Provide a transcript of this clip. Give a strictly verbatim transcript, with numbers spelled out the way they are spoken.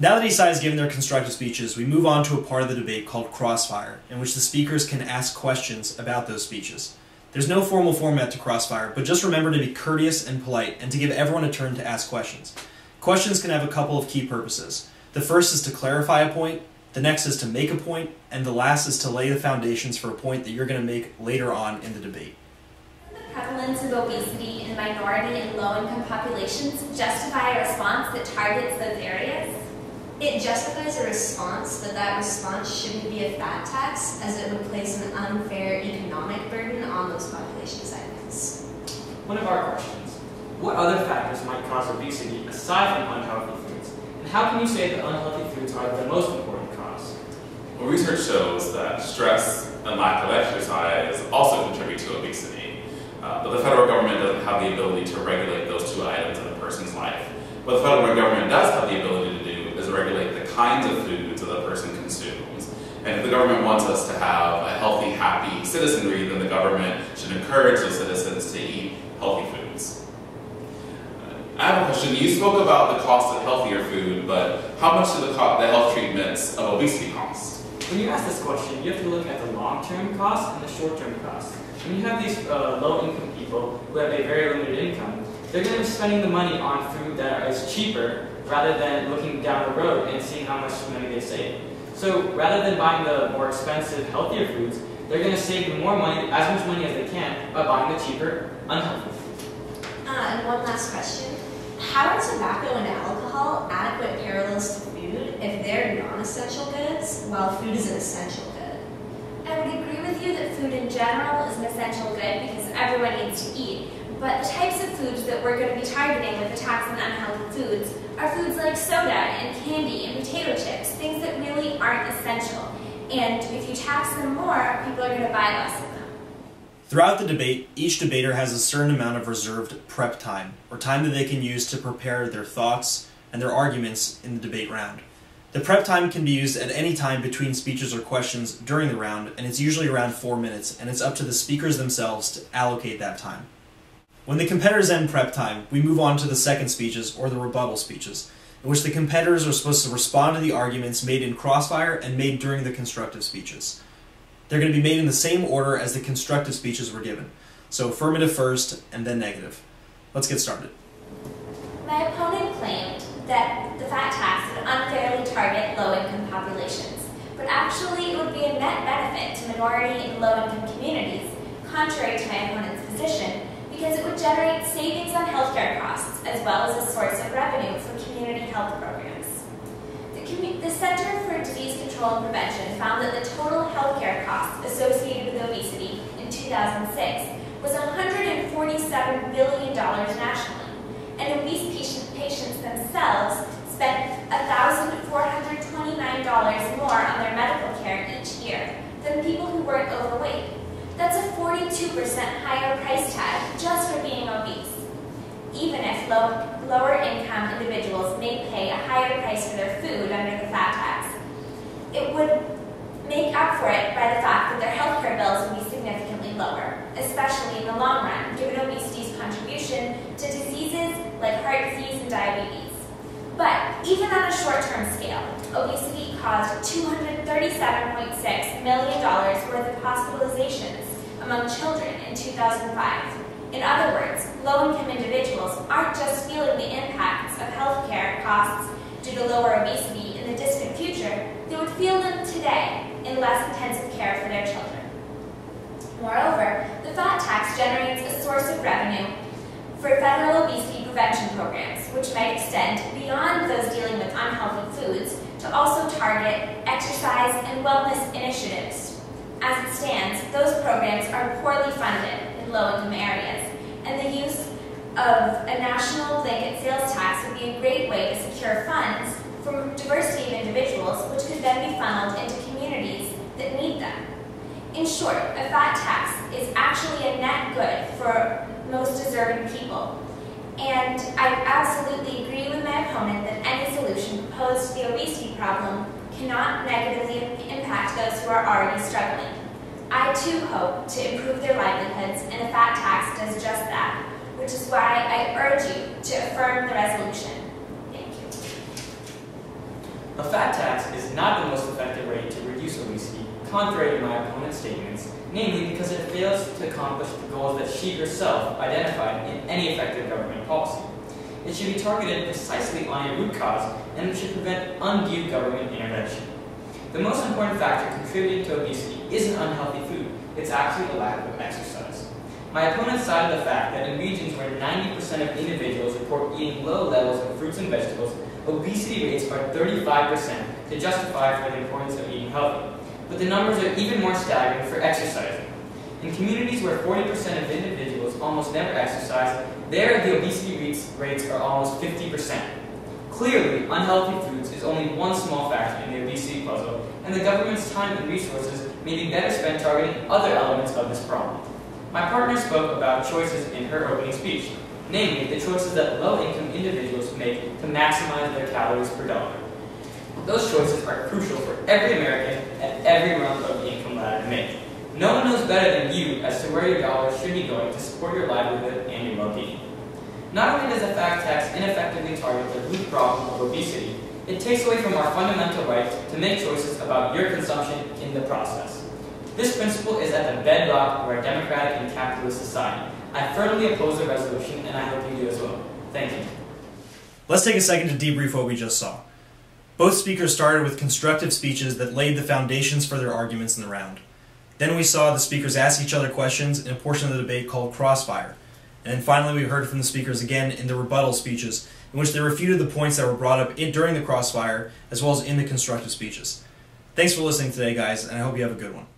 Now that E S I has given their constructive speeches, we move on to a part of the debate called crossfire, in which the speakers can ask questions about those speeches. There's no formal format to crossfire, but just remember to be courteous and polite, and to give everyone a turn to ask questions. Questions can have a couple of key purposes. The first is to clarify a point, the next is to make a point, and the last is to lay the foundations for a point that you're going to make later on in the debate. The prevalence of obesity in minority and low-income populations justify a response that targets those areas? It justifies a response, but that response shouldn't be a fat tax, as it would place an unfair economic burden on those population segments. One of our questions: what other factors might cause obesity aside from unhealthy foods? And how can you say that unhealthy foods are the most important cause? Well, research shows that stress and lack of exercise also contribute to obesity, uh, but the federal government doesn't have the ability to regulate those two items in a person's life. What the federal government does have the ability to do to regulate the kinds of foods that a person consumes. And if the government wants us to have a healthy, happy citizenry, then the government should encourage the citizens to eat healthy foods. Uh, I have a question. You spoke about the cost of healthier food, but how much do the, the health treatments of obesity cost? When you ask this question, you have to look at the long-term cost and the short-term cost. When you have these uh, low-income people who have a very limited income, they're going to be spending the money on food that is cheaper, rather than looking down the road and seeing how much money they save. So rather than buying the more expensive, healthier foods, they're going to save more money, as much money as they can, by buying the cheaper, unhealthy foods. Uh, and one last question. How are tobacco and alcohol adequate parallels to food if they're non-essential goods, while food is an essential good? I would agree with you that food in general is an essential good because everyone needs to eat. But the types of foods that we're going to be targeting with the tax on unhealthy foods are foods like soda and candy and potato chips, things that really aren't essential. And if you tax them more, people are going to buy less of them. Throughout the debate, each debater has a certain amount of reserved prep time, or time that they can use to prepare their thoughts and their arguments in the debate round. The prep time can be used at any time between speeches or questions during the round, and it's usually around four minutes, and it's up to the speakers themselves to allocate that time. When the competitors end prep time, we move on to the second speeches, or the rebuttal speeches, in which the competitors are supposed to respond to the arguments made in crossfire and made during the constructive speeches. They're going to be made in the same order as the constructive speeches were given, so affirmative first, and then negative. Let's get started. My opponent claimed that the fat tax would unfairly target low-income populations, but actually it would be a net benefit to minority and low-income communities, contrary to my opponent's position, because it would generate savings on healthcare costs as well as a source of revenue for community health programs. The, commu the Center for Disease Control and Prevention found that the total healthcare costs associated with obesity in two thousand six was one hundred forty-seven billion dollars nationally, and obese patients themselves spent one thousand four hundred twenty-nine dollars more on their medical care each year than people who weren't overweight. That's a forty-two percent higher price tag just for being obese, even if low, lower-income individuals may pay a higher price for their food under the fat tax. It would make up for it by the fact that their healthcare bills would be significantly lower, especially in the long run, given obesity's contribution to diseases like heart disease and diabetes. But even on a short-term scale, obesity caused two hundred thirty-seven point six million dollars worth of hospitalizations among children in two thousand five. In other words, low-income individuals aren't just feeling the impacts of healthcare costs due to lower obesity in the distant future, they would feel them today in less intensive care for their children. Moreover, the fat tax generates a source of revenue for federal obesity prevention programs, which might extend beyond those dealing with unhealthy foods to also target exercise and wellness initiatives. As it stands, those programs are poorly funded in low-income areas, and the use of a national blanket sales tax would be a great way to secure funds from diversity of individuals, which could then be funneled into communities that need them. In short, a fat tax is actually a net good for most deserving people, and I absolutely agree with my opponent that any solution proposed to the obesity problem cannot negatively impact those who are already struggling. I too hope to improve their livelihoods, and a fat tax does just that, which is why I urge you to affirm the resolution. Thank you. A fat tax is not the most effective way to reduce obesity, contrary to my opponent's statements, namely because it fails to accomplish the goals that she herself identified in any effective government policy. It should be targeted precisely on a root cause, and it should prevent undue government intervention. The most important factor contributing to obesity isn't unhealthy food, it's actually the lack of exercise. My opponent cited the fact that in regions where ninety percent of individuals report eating low levels of fruits and vegetables, obesity rates are thirty-five percent to justify for the importance of eating healthy. But the numbers are even more staggering for exercising. In communities where forty percent of individuals almost never exercise, there the obesity rates are almost fifty percent. Clearly, unhealthy foods is only one small factor in the obesity puzzle, and the government's time and resources may be better spent targeting other elements of this problem. My partner spoke about choices in her opening speech, namely the choices that low-income individuals make to maximize their calories per dollar. Those choices are crucial for every American at every rung of the income ladder to make. No one knows better than you as to where your dollars should be going to support your livelihood and your well-being. Not only does the fat tax ineffectively target the root problem of obesity, it takes away from our fundamental right to make choices about your consumption in the process. This principle is at the bedrock of our democratic and capitalist society. I firmly oppose the resolution, and I hope you do as well. Thank you. Let's take a second to debrief what we just saw. Both speakers started with constructive speeches that laid the foundations for their arguments in the round. Then we saw the speakers ask each other questions in a portion of the debate called crossfire. And then finally we heard from the speakers again in the rebuttal speeches, in which they refuted the points that were brought up in, during the crossfire, as well as in the constructive speeches. Thanks for listening today, guys, and I hope you have a good one.